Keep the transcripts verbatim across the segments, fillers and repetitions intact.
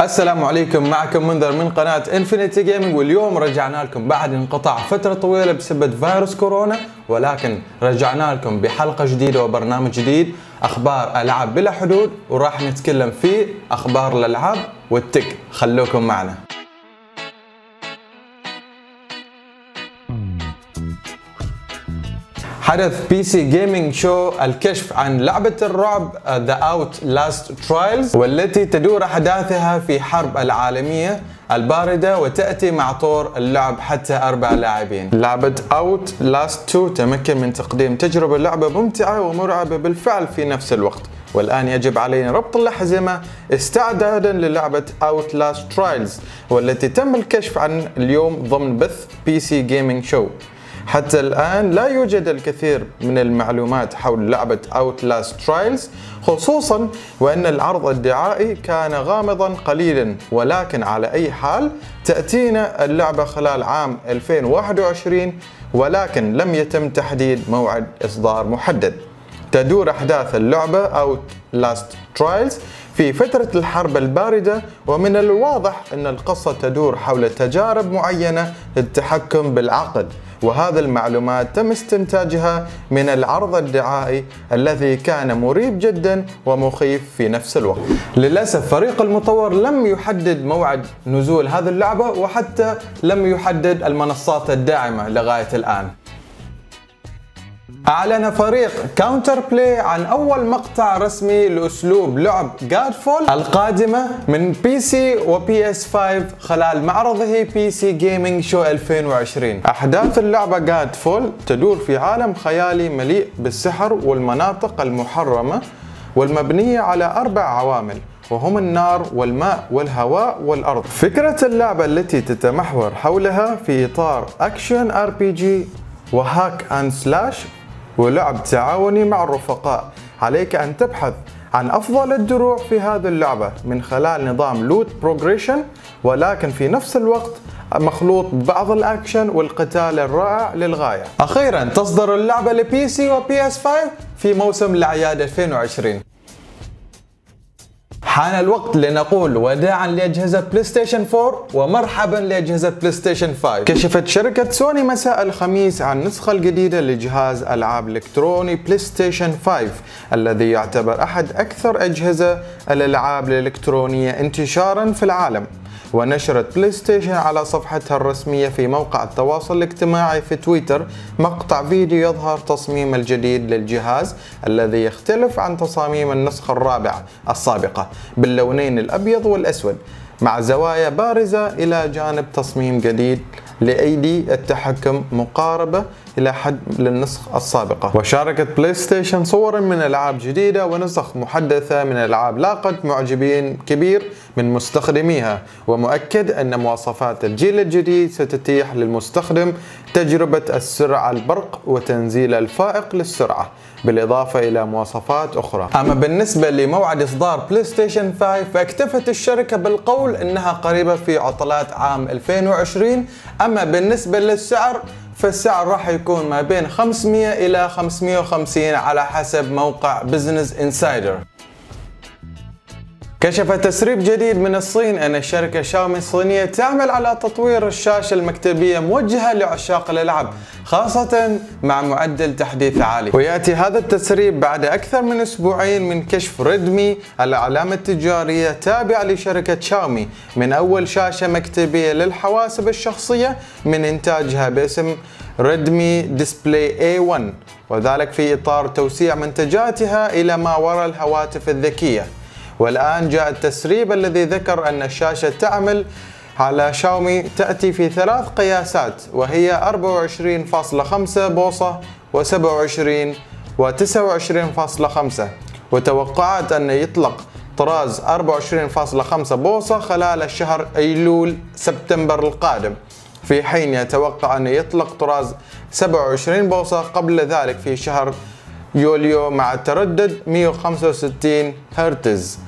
السلام عليكم، معكم منذر من قناة انفينيتي جيمنج، واليوم رجعنا لكم بعد انقطاع فترة طويلة بسبب فيروس كورونا، ولكن رجعنا لكم بحلقة جديدة وبرنامج جديد، اخبار العاب بلا حدود، وراح نتكلم فيه اخبار الالعاب والتك. خلوكم معنا. حدث بي سي جيمينج شو الكشف عن لعبة الرعب The Outlast Trials، والتي تدور أحداثها في حرب العالمية الباردة، وتأتي مع طور اللعب حتى أربع لاعبين. لعبة Outlast تو تمكن من تقديم تجربة لعبة ممتعة ومرعبة بالفعل في نفس الوقت، والآن يجب علينا ربط الأحزمة استعدادا للعبة Outlast Trials، والتي تم الكشف عن اليوم ضمن بث بي سي جيمينج شو. حتى الآن لا يوجد الكثير من المعلومات حول لعبة Outlast Trials، خصوصا وأن العرض الدعائي كان غامضا قليلا، ولكن على أي حال تأتينا اللعبة خلال عام ألفين وواحد وعشرين، ولكن لم يتم تحديد موعد إصدار محدد. تدور أحداث اللعبة Outlast Trials في فترة الحرب الباردة، ومن الواضح أن القصة تدور حول تجارب معينة للتحكم بالعقل، وهذه المعلومات تم استنتاجها من العرض الدعائي الذي كان مريب جدا ومخيف في نفس الوقت. للأسف فريق المطور لم يحدد موعد نزول هذه اللعبة، وحتى لم يحدد المنصات الداعمة لغاية الآن. أعلن فريق كاونتر بلاي عن أول مقطع رسمي لأسلوب لعب جاد فول القادمة من بي سي وبي اس خمسة خلال معرضه بي سي جيمينج شو ألفين وعشرين. أحداث اللعبة جاد فول تدور في عالم خيالي مليء بالسحر والمناطق المحرمة، والمبنية على أربع عوامل، وهم النار والماء والهواء والأرض. فكرة اللعبة التي تتمحور حولها في إطار أكشن ار بي جي وهاك أند سلاش ولعب تعاوني مع الرفقاء. عليك أن تبحث عن أفضل الدروع في هذه اللعبة من خلال نظام لوت بروجريشن، ولكن في نفس الوقت مخلوط بعض الأكشن والقتال الرائع للغاية. أخيرا تصدر اللعبة لبي سي وبي اس خمسة في موسم الأعياد ألفين وعشرين. حان الوقت لنقول وداعا لأجهزة بلايستيشن أربعة ومرحبا لأجهزة بلايستيشن خمسة. كشفت شركة سوني مساء الخميس عن النسخة الجديدة لجهاز ألعاب إلكتروني بلايستيشن خمسة، الذي يعتبر أحد أكثر أجهزة الألعاب الإلكترونية انتشارا في العالم. ونشرت بلايستيشن على صفحتها الرسمية في موقع التواصل الاجتماعي في تويتر مقطع فيديو يظهر تصميم الجديد للجهاز، الذي يختلف عن تصاميم النسخة الرابعة السابقة باللونين الأبيض والأسود، مع زوايا بارزة إلى جانب تصميم جديد لأيدي التحكم مقاربة إلى حد للنسخ السابقة. وشاركت بلايستيشن صورا من ألعاب جديدة ونسخ محدثة من ألعاب لاقت معجبين كبير من مستخدميها، ومؤكد أن مواصفات الجيل الجديد ستتيح للمستخدم تجربة السرعة البرق وتنزيل الفائق للسرعة، بالإضافة إلى مواصفات أخرى. أما بالنسبة لموعد إصدار بلايستيشن خمسة، فاكتفت الشركة بالقول أنها قريبة في عطلات عام ألفين وعشرين. أما بالنسبة للسعر، فالسعر راح يكون ما بين خمسمئة إلى خمسمئة وخمسين على حسب موقع بزنس انسايدر. كشف تسريب جديد من الصين أن الشركة شاومي الصينية تعمل على تطوير الشاشة المكتبية موجهة لعشاق الألعاب، خاصة مع معدل تحديث عالي. ويأتي هذا التسريب بعد أكثر من أسبوعين من كشف ريدمي، العلامة التجارية التابعة لشركة شاومي، من أول شاشة مكتبية للحواسب الشخصية من إنتاجها باسم ريدمي ديسبلاي إيه واحد، وذلك في إطار توسيع منتجاتها إلى ما وراء الهواتف الذكية. والآن جاء التسريب الذي ذكر أن الشاشة تعمل على شاومي تأتي في ثلاث قياسات، وهي أربعة وعشرين فاصلة خمسة بوصة وسبعة وعشرين وتسعة وعشرين فاصلة خمسة، وتوقعات أن يطلق طراز أربعة وعشرين فاصلة خمسة بوصة خلال الشهر أيلول سبتمبر القادم، في حين يتوقع أن يطلق طراز سبعة وعشرين بوصة قبل ذلك في شهر يوليو مع تردد مئة وخمسة وستين هرتز.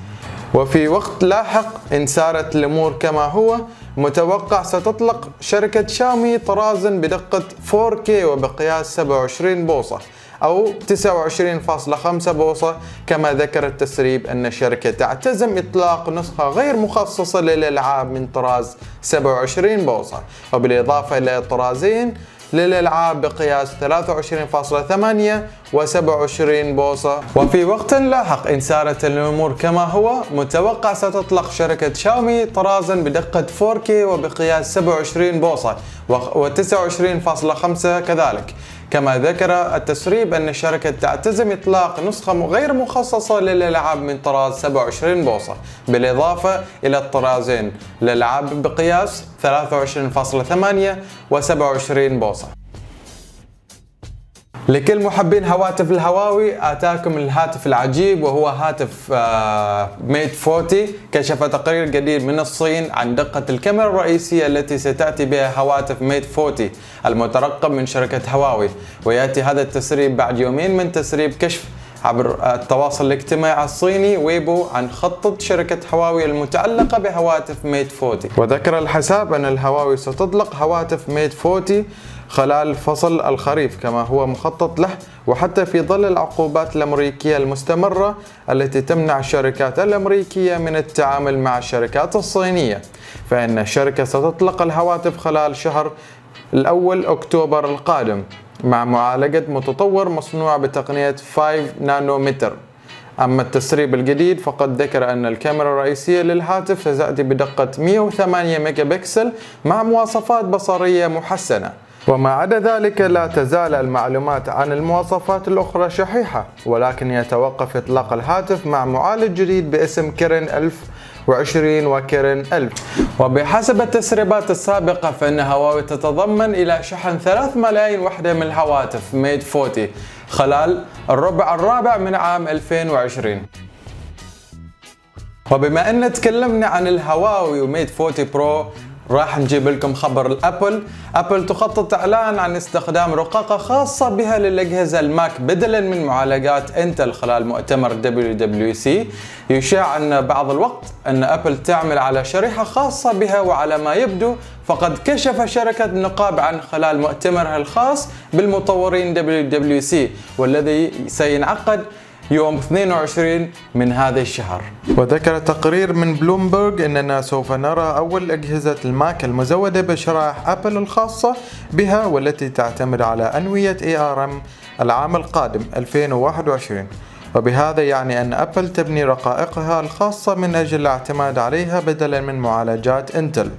وفي وقت لاحق إن سارت الأمور كما هو متوقع، ستطلق شركة شاومي طرازا بدقة أربعة كيه وبقياس سبعة وعشرين بوصة، أو تسعة وعشرين فاصلة خمسة بوصة. كما ذكر التسريب أن الشركة تعتزم إطلاق نسخة غير مخصصة للألعاب من طراز سبعة وعشرين بوصة، وبالإضافة إلى طرازين للألعاب بقياس ثلاثة وعشرين فاصلة ثمانية وسبعة وعشرين بوصة. وفي وقت لاحق إن سارت الأمور كما هو متوقع، ستطلق شركة شاومي طرازا بدقة فور كي وبقياس سبعة وعشرين بوصة وتسعة وعشرين فاصلة خمسة كذلك. كما ذكر التسريب أن الشركة تعتزم إطلاق نسخة غير مخصصة للألعاب من طراز سبعة وعشرين بوصة، بالإضافة إلى الطرازين للألعاب بقياس ثلاثة وعشرين فاصلة ثمانية وسبعة وعشرين بوصة. لكل محبين هواتف الهواوي، أتاكم الهاتف العجيب وهو هاتف ميت أربعين. كشف تقرير جديد من الصين عن دقة الكاميرا الرئيسية التي ستأتي بها هواتف ميت أربعين المترقب من شركة هواوي. ويأتي هذا التسريب بعد يومين من تسريب كشف عبر التواصل الاجتماعي الصيني ويبو عن خطة شركة هواوي المتعلقة بهواتف ميت أربعين. وذكر الحساب أن الهواوي ستطلق هواتف ميت أربعين خلال فصل الخريف كما هو مخطط له، وحتى في ظل العقوبات الأمريكية المستمرة التي تمنع الشركات الأمريكية من التعامل مع الشركات الصينية، فإن الشركة ستطلق الهواتف خلال شهر الأول أكتوبر القادم مع معالجة متطور مصنوع بتقنية خمسة نانومتر. أما التسريب الجديد فقد ذكر أن الكاميرا الرئيسية للهاتف ستأتي بدقة مئة وثمانية ميجا بكسل مع مواصفات بصرية محسنة. وما عدا ذلك لا تزال المعلومات عن المواصفات الأخرى شحيحة، ولكن يتوقف إطلاق الهاتف مع معالج جديد باسم كيرين ألف وعشرين وكيرين ألف. وبحسب التسريبات السابقة فإن هواوي تتضمن إلى شحن ثلاثة ملايين وحدة من الهواتف ميت أربعين خلال الربع الرابع من عام ألفين وعشرين. وبما أن تكلمنا عن الهواوي وميت أربعين برو، راح نجيب لكم خبر الأبل. أبل تخطط إعلان عن استخدام رقاقة خاصة بها للأجهزة الماك بدلا من معالجات إنتل خلال مؤتمر دبليو دبليو سي. يشاع أن بعض الوقت أن أبل تعمل على شريحة خاصة بها، وعلى ما يبدو فقد كشف شركة النقاب عن خلال مؤتمرها الخاص بالمطورين دبليو دبليو سي والذي سينعقد يوم اثنين وعشرين من هذا الشهر. وذكر تقرير من بلومبرج أننا سوف نرى أول أجهزة الماك المزودة بشرائح أبل الخاصة بها والتي تعتمد على أنوية إيه آر إم العام القادم ألفين وواحد وعشرين. وبهذا يعني أن أبل تبني رقائقها الخاصة من أجل الاعتماد عليها بدلا من معالجات إنتل.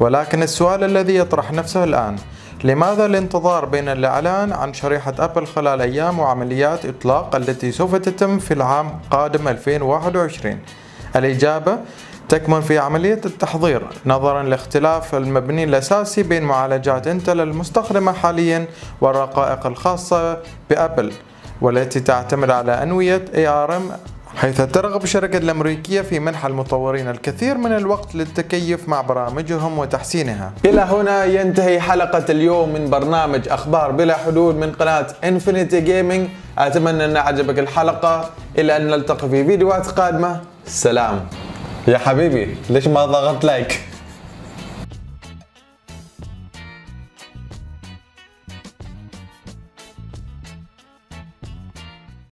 ولكن السؤال الذي يطرح نفسه الآن، لماذا الانتظار بين الإعلان عن شريحة أبل خلال أيام وعمليات إطلاق التي سوف تتم في العام القادم ألفين وواحد وعشرين؟ الإجابة تكمن في عملية التحضير، نظرا لاختلاف المبني الأساسي بين معالجات إنتل المستخدمة حاليا والرقائق الخاصة بأبل والتي تعتمد على أنوية إيه آر إم، حيث ترغب الشركة الأمريكية في منح المطورين الكثير من الوقت للتكيف مع برامجهم وتحسينها. إلى هنا ينتهي حلقة اليوم من برنامج أخبار بلا حدود من قناة إنفينيتي جيمينج. أتمنى أن عجبك الحلقة، إلى أن نلتقي في فيديوهات قادمة. سلام. يا حبيبي ليش ما ضغطت لايك؟